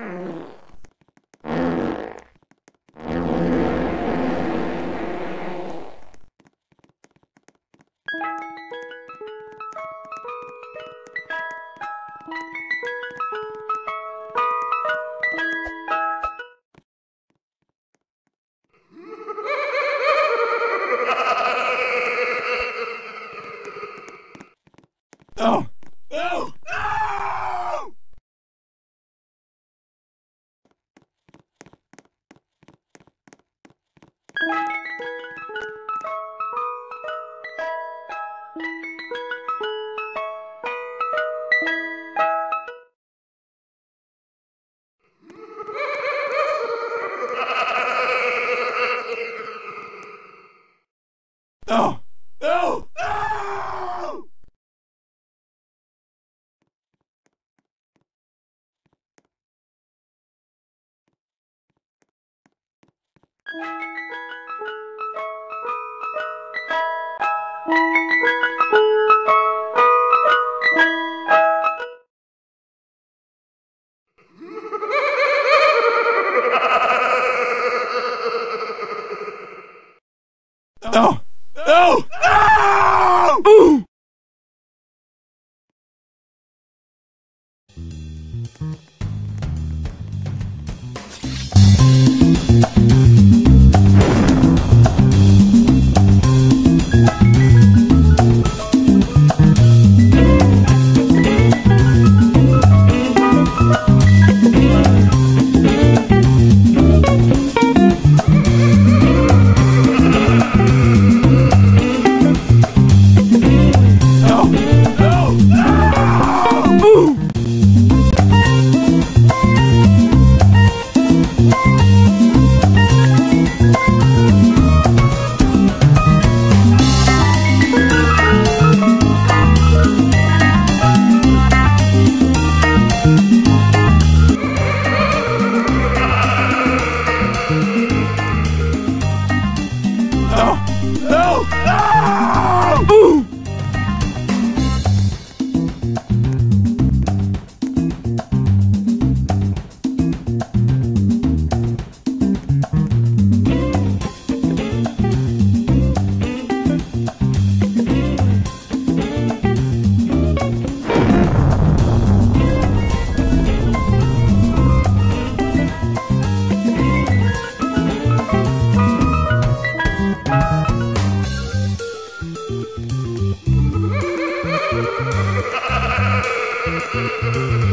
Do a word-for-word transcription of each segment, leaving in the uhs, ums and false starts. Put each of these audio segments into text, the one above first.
You No! No! No! Ooh! No! No! No! Ooh! Thank you.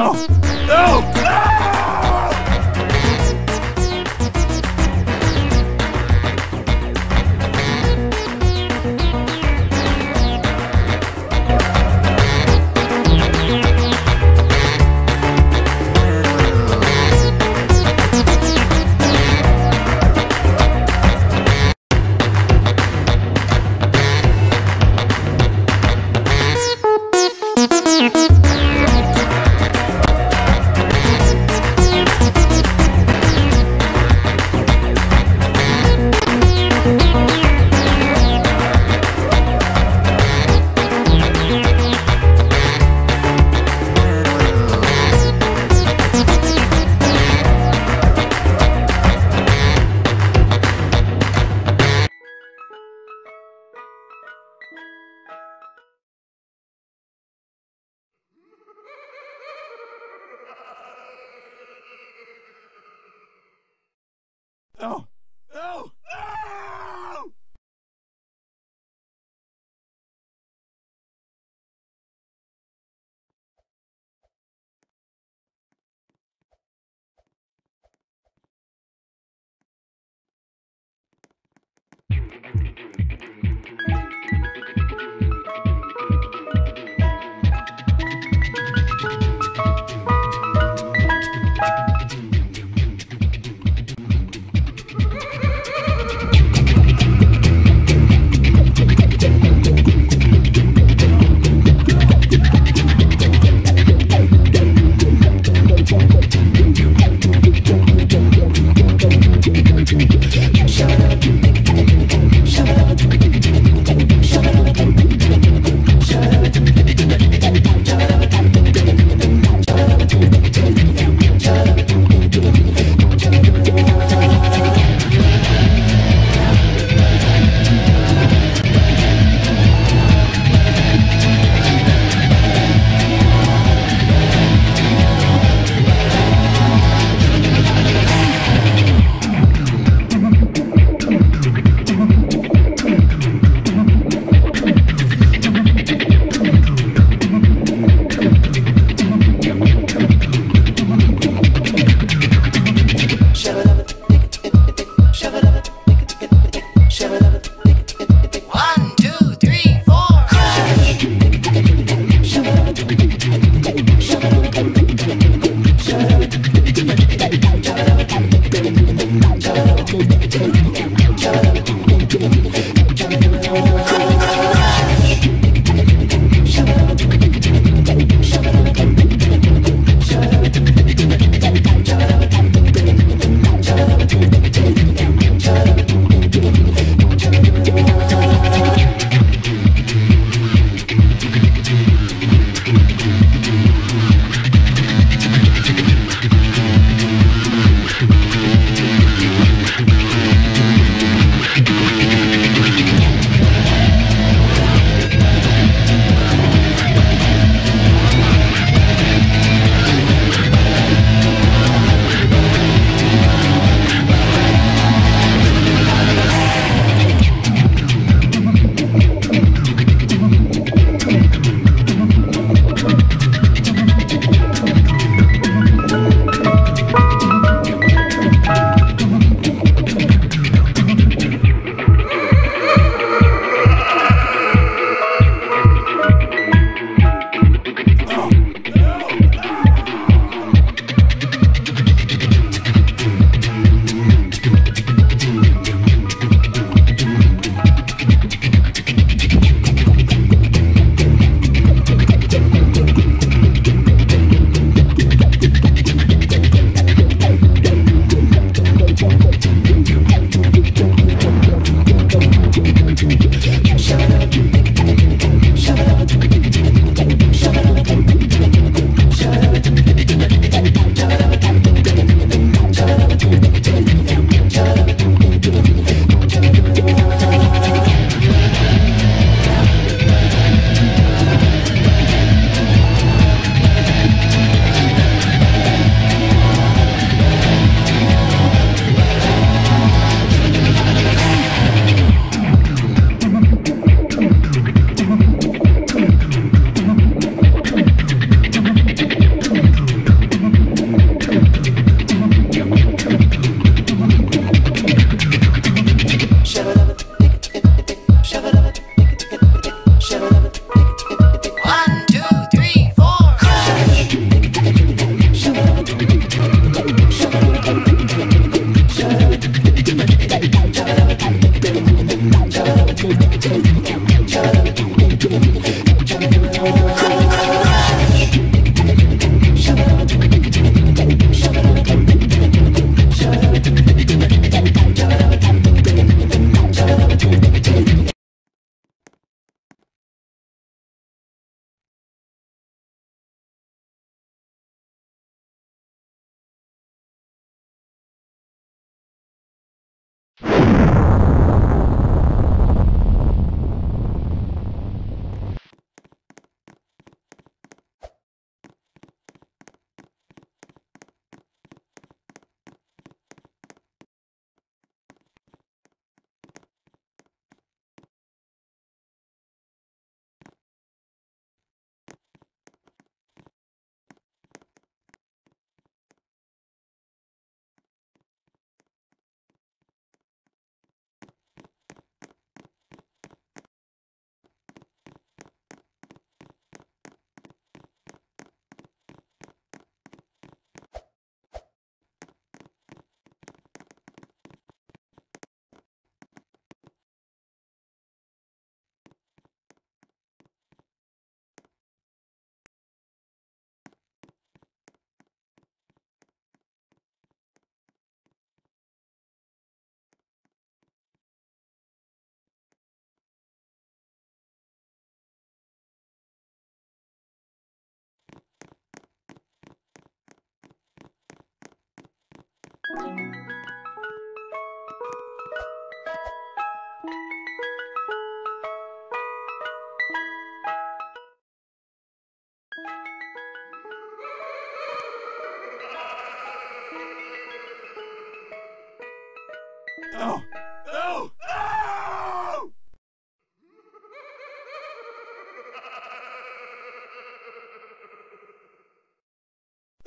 No! No! No! No! No! You Oh! Oh!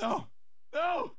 Oh! Oh! Oh! Oh!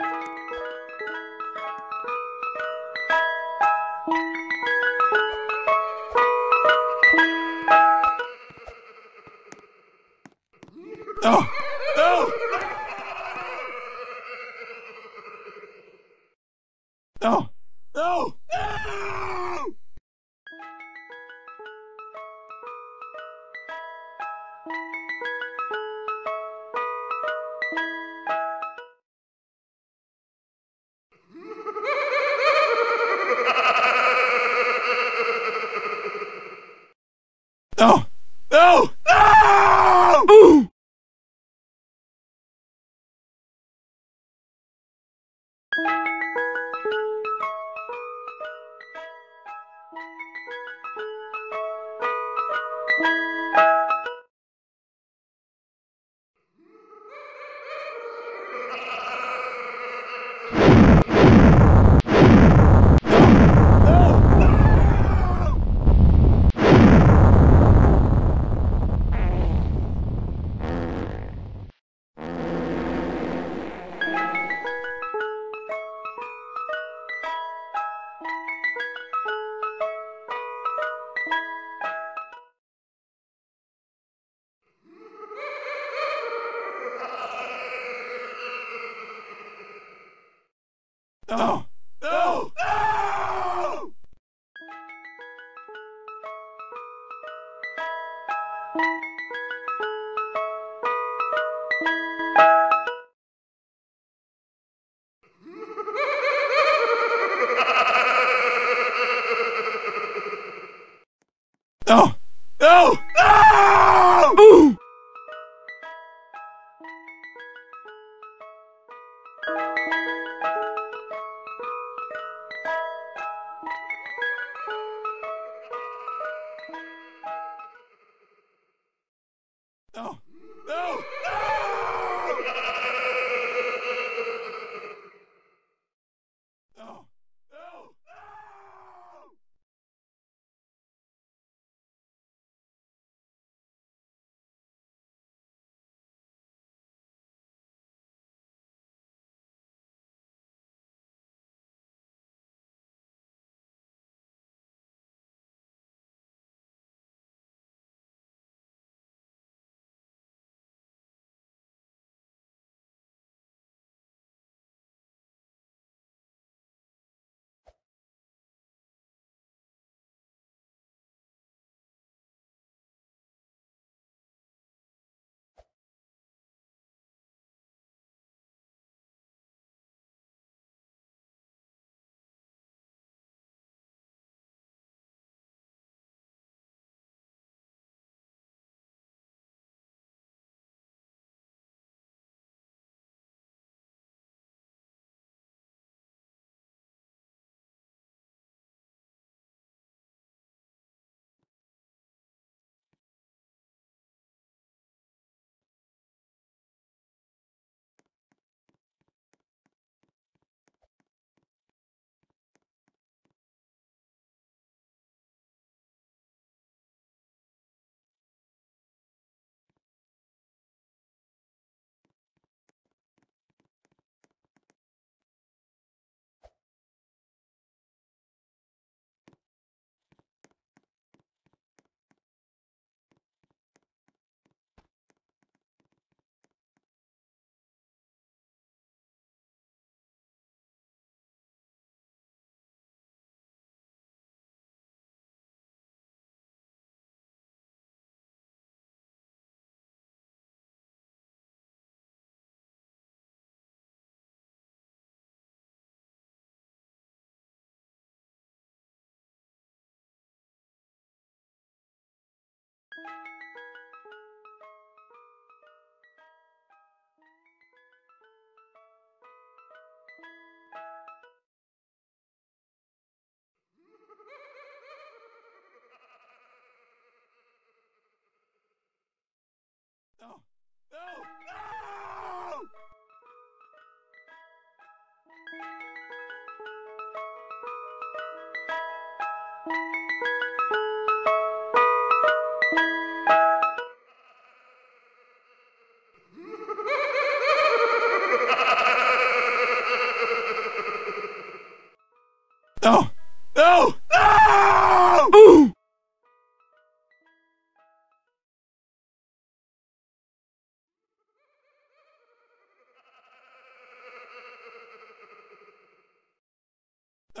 Oh! Oh! Oh! Oh! No! Oh! No! No! Ooh! No! No! No! No! No! No! Ooh! No! No! No! No! No! No!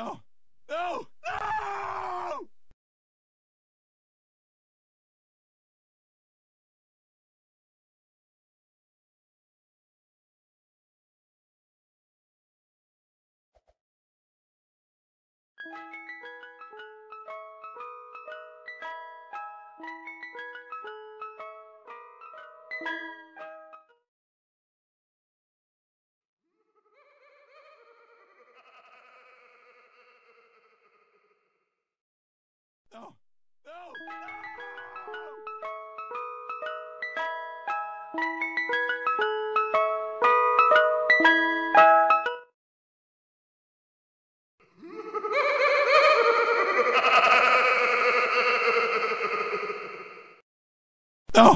No! No! No! No! No! No! No!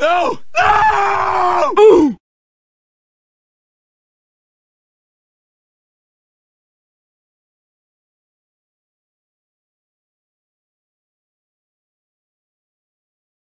No! No! Ooh.